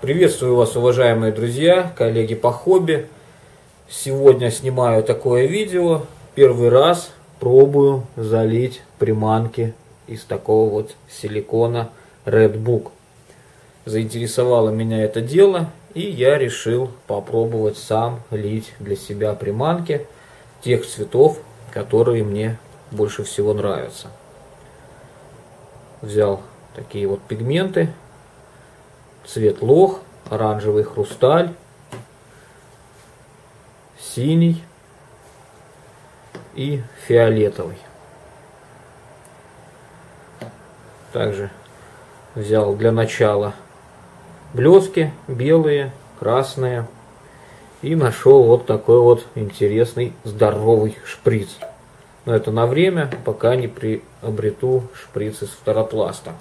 Приветствую вас, уважаемые друзья, коллеги по хобби. Сегодня снимаю такое видео. Первый раз пробую залить приманки из такого вот силикона Redbook. Заинтересовало меня это дело, и я решил попробовать сам лить для себя приманки тех цветов, которые мне больше всего нравятся. Взял такие вот пигменты. Цвет лох, оранжевый хрусталь, синий и фиолетовый. Также взял для начала блески белые, красные. И нашел вот такой вот интересный здоровый шприц. Но это на время, пока не приобрету шприц из фторопласта.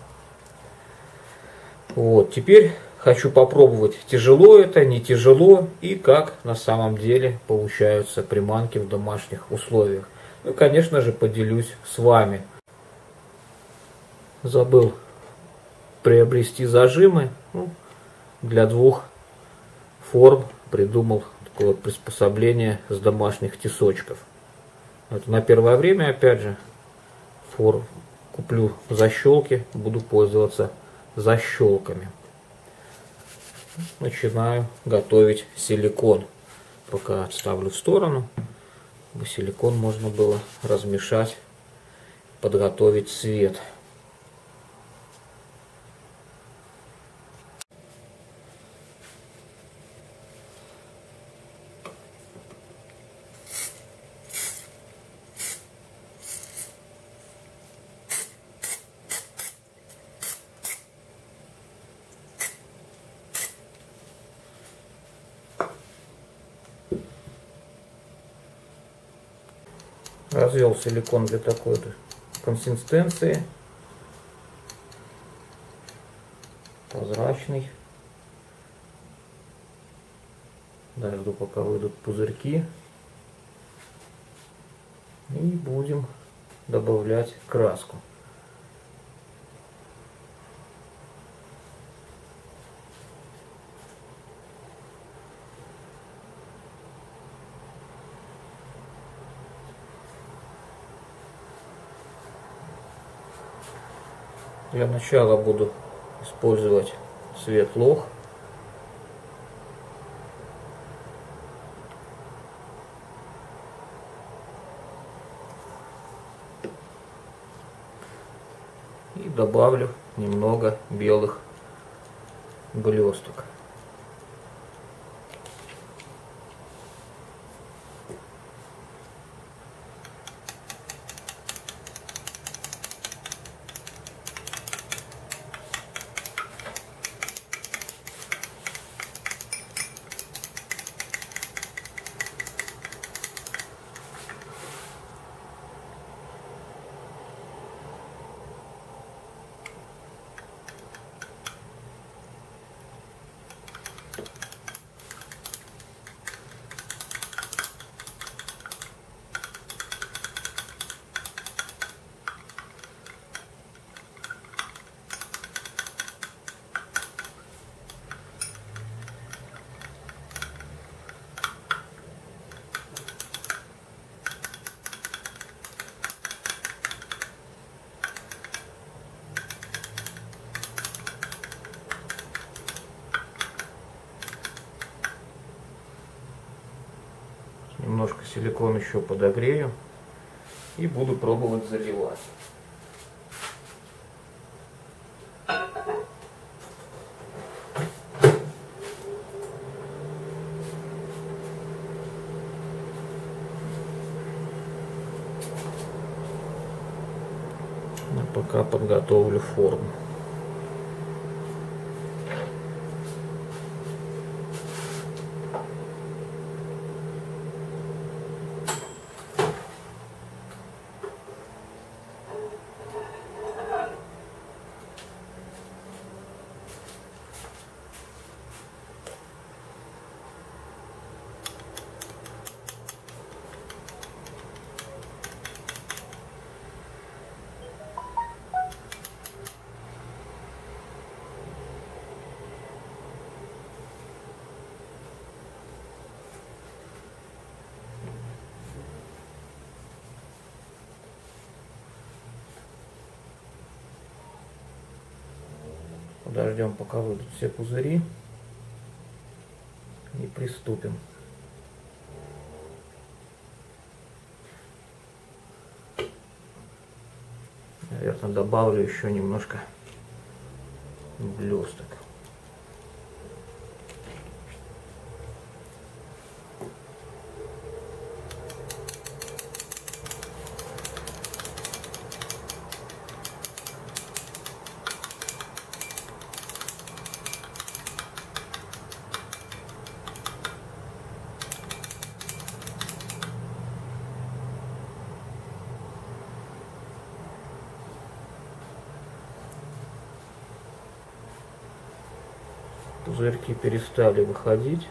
Вот, теперь хочу попробовать, тяжело это, не тяжело, и как на самом деле получаются приманки в домашних условиях. Ну, конечно же, поделюсь с вами. Забыл приобрести зажимы. Ну, для двух форм придумал такое приспособление с домашних тесочков. Это на первое время, опять же, форм куплю защелки, буду пользоваться защелками. Начинаю готовить силикон. Пока отставлю в сторону, чтобы силикон можно было размешать, подготовить цвет. Развел силикон для такой-то консистенции. Прозрачный. Дожду, пока выйдут пузырьки. И будем добавлять краску. Для начала буду использовать цвет лох. И добавлю немного белых блесток. Немножко силикон еще подогрею и буду пробовать заливать. Я пока подготовлю форму. подождем, пока выйдут все пузыри, и приступим. Наверное, добавлю еще немножко блесток. Пузырьки перестали выходить.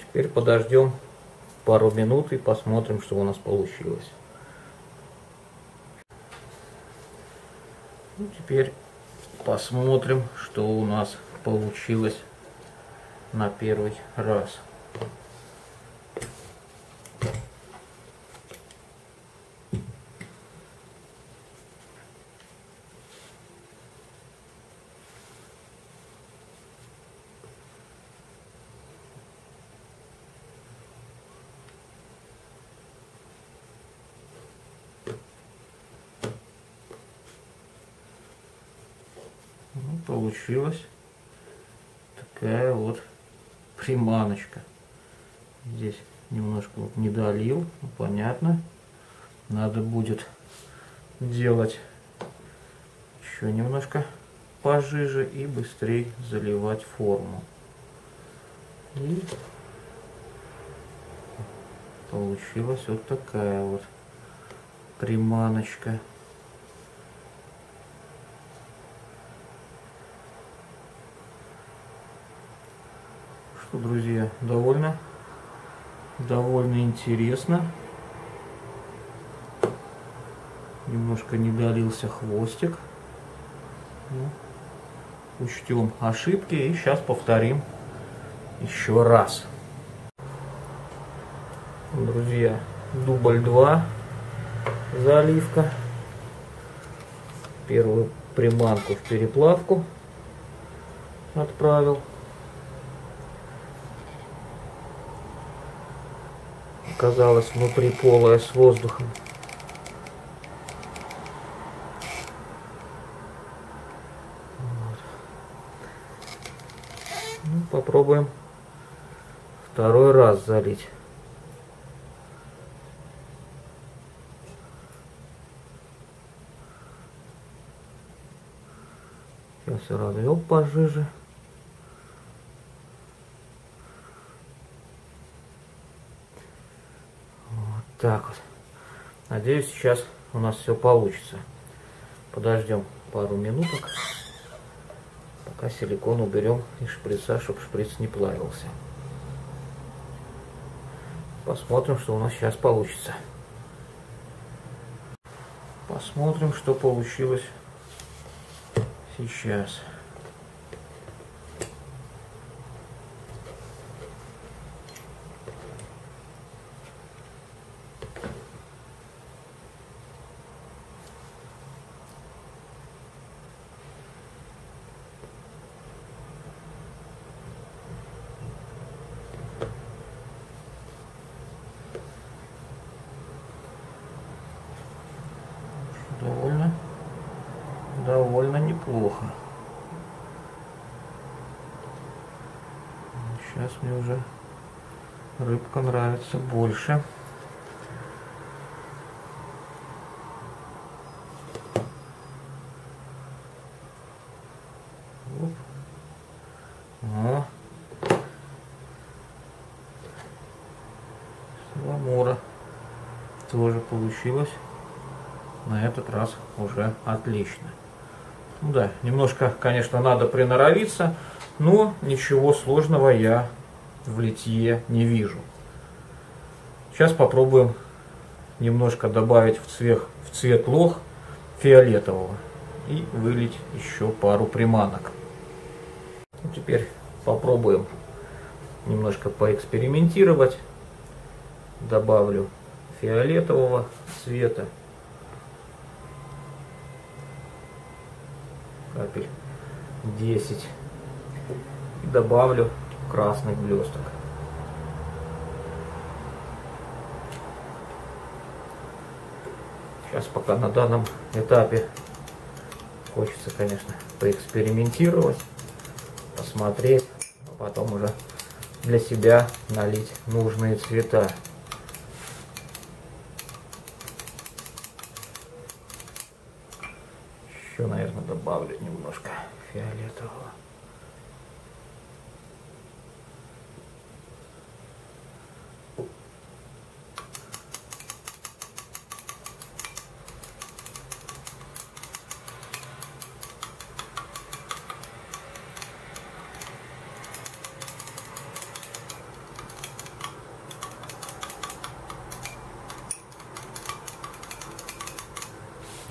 Теперь подождем пару минут и посмотрим, что у нас получилось. Ну, теперь посмотрим, что у нас получилось на первый раз. Получилась такая вот приманочка. Здесь немножко вот не долил, ну, понятно. Надо будет делать еще немножко пожиже и быстрее заливать форму. И получилась вот такая вот приманочка. Друзья, довольно интересно. Немножко не долился хвостик. Ну, учтем ошибки и сейчас повторим еще раз. Друзья, дубль 2, заливка. Первую приманку в переплавку отправил. Оказалось внутри полая с воздухом. Вот. Ну, попробуем второй раз залить. Я все развел пожиже. Так вот. Надеюсь, сейчас у нас все получится. Подождем пару минуток, пока силикон уберем из шприца, чтобы шприц не плавился. Посмотрим, что у нас сейчас получится. Посмотрим, что получилось сейчас. довольно неплохо. Сейчас мне уже рыбка нравится больше. Саламора тоже получилось. На этот раз уже отлично. Ну да, немножко, конечно, надо приноровиться, но ничего сложного я в литье не вижу. Сейчас попробуем немножко добавить в цвет лох фиолетового и вылить еще пару приманок. Ну, теперь попробуем немножко поэкспериментировать. Добавлю фиолетового цвета. Капель 10. И добавлю красных блесток. Сейчас пока на данном этапе хочется, конечно, поэкспериментировать, посмотреть, а потом уже для себя налить нужные цвета. Еще, наверное, добавлю немножко фиолетового.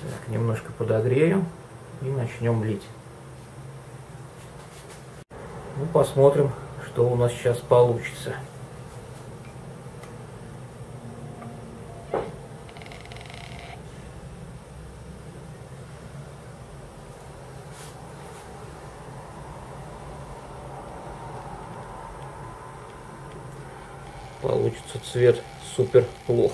Так, немножко подогрею и начнем лить. Ну, посмотрим, что у нас сейчас получится. Получится цвет супер плох.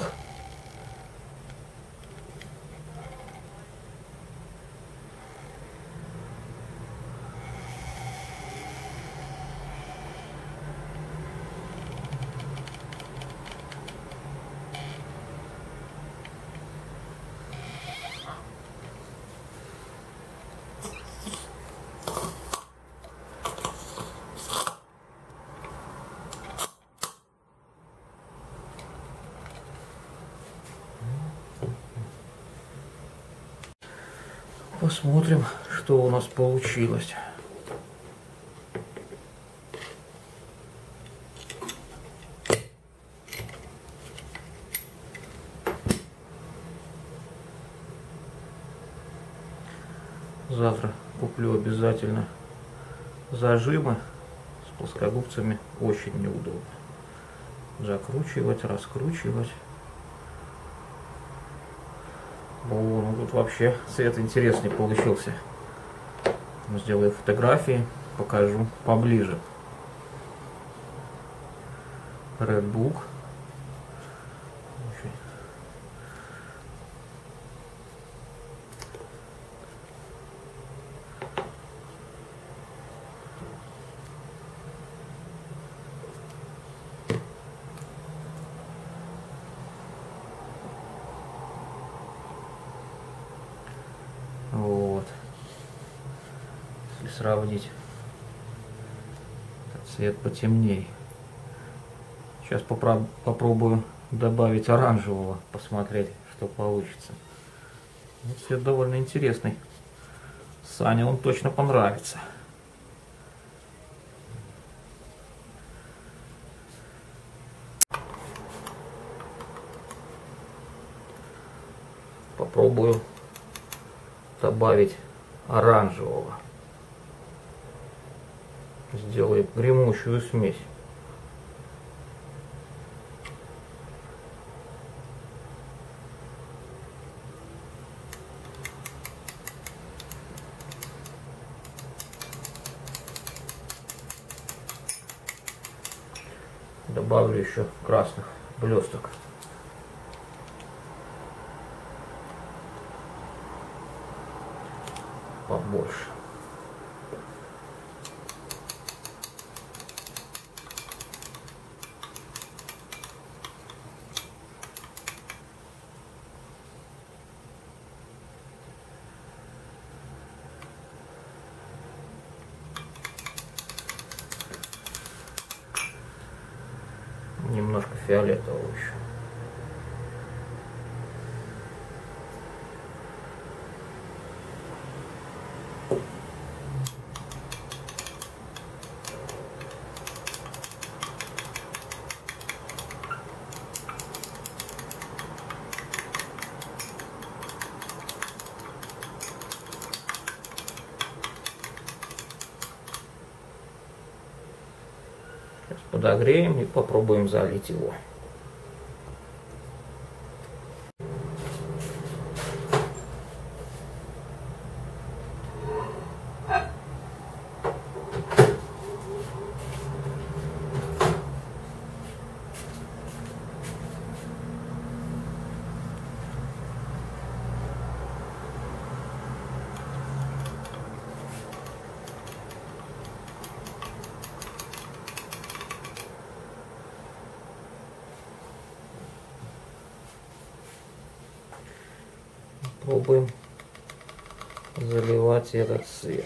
Посмотрим, что у нас получилось. Завтра куплю обязательно зажимы. С плоскогубцами очень неудобно. Закручивать, раскручивать. О, ну тут вообще цвет интересный получился. Сделаю фотографии, покажу поближе. Redbook. Вот. Если сравнить, цвет потемнее. Сейчас попробую добавить оранжевого, посмотреть, что получится. Цвет довольно интересный. Сане он точно понравится. Попробую добавить оранжевого. Сделаем гремучую смесь. Добавлю еще красных блесток. побольше. Немножко фиолетового еще. Подогреем и попробуем залить его. Попробуем заливать этот цвет.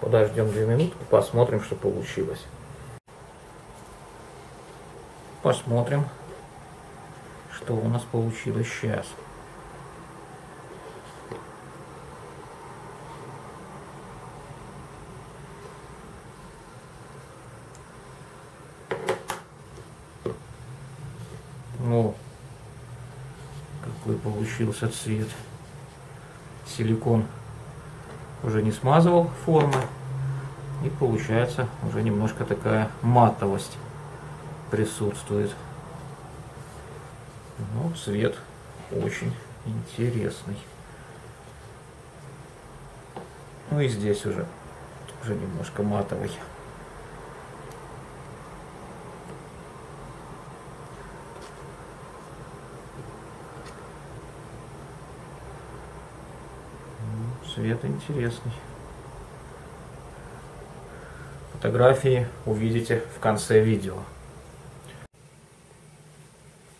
Подождем 2 минутки, посмотрим, что получилось. Посмотрим, что у нас получилось сейчас. Ну, какой получился цвет. Силикон уже не смазывал формы. И получается уже немножко такая матовость присутствует. Но цвет очень интересный. Ну и здесь уже немножко матовый. Цвет интересный. Фотографии увидите в конце видео.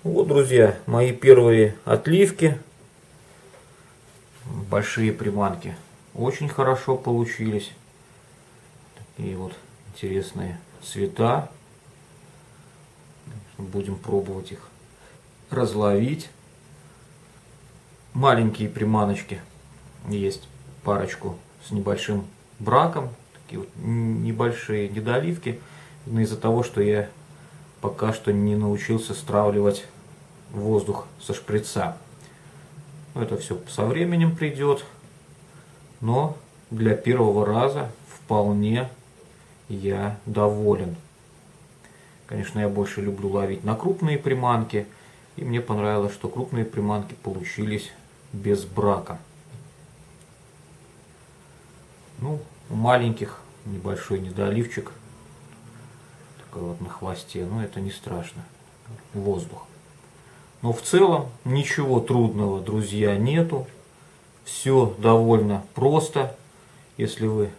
Вот, друзья, мои первые отливки. Большие приманки очень хорошо получились. Такие вот интересные цвета. Будем пробовать их разловить. Маленькие приманочки. Есть парочку с небольшим браком. Такие вот небольшие недоливки, из-за того, что я пока что не научился стравливать воздух со шприца. Это все со временем придет, но для первого раза вполне я доволен. Конечно, я больше люблю ловить на крупные приманки, и мне понравилось, что крупные приманки получились без брака. Ну, у маленьких небольшой недоливчик такой вот на хвосте, но это не страшно, воздух. Но в целом ничего трудного, друзья, нету, все довольно просто. Если вы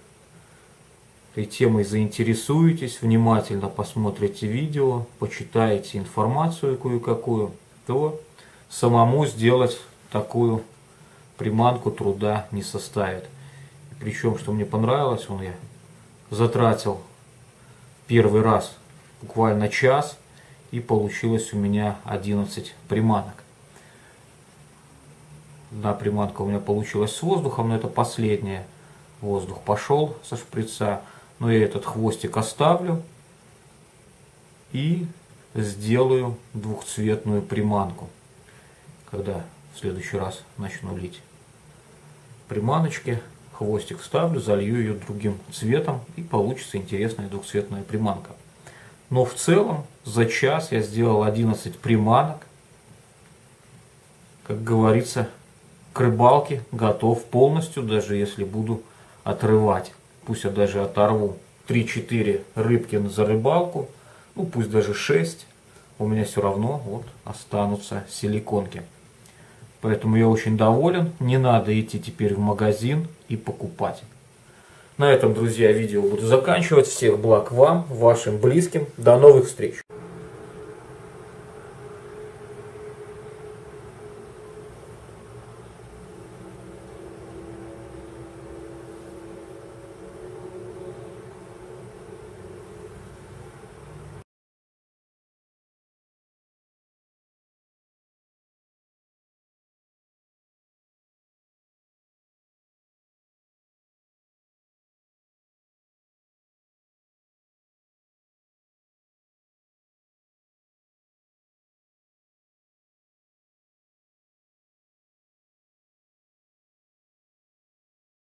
этой темой заинтересуетесь, внимательно посмотрите видео, почитаете информацию кое-какую, то самому сделать такую приманку труда не составит. Причем, что мне понравилось, я затратил первый раз буквально час, и получилось у меня 11 приманок. Одна приманка у меня получилась с воздухом, но это последняя. Воздух пошел со шприца, но я этот хвостик оставлю. и сделаю двухцветную приманку, когда в следующий раз начну лить приманочки. Хвостик вставлю, залью ее другим цветом, и получится интересная двухцветная приманка. Но в целом за час я сделал 11 приманок. Как говорится, к рыбалке готов полностью, даже если буду отрывать. Пусть я даже оторву 3-4 рыбки за рыбалку, ну пусть даже 6, у меня все равно вот останутся силиконки. Поэтому я очень доволен, не надо идти теперь в магазин и покупать. На этом, друзья, видео буду заканчивать. Всех благ вам, вашим близким. До новых встреч!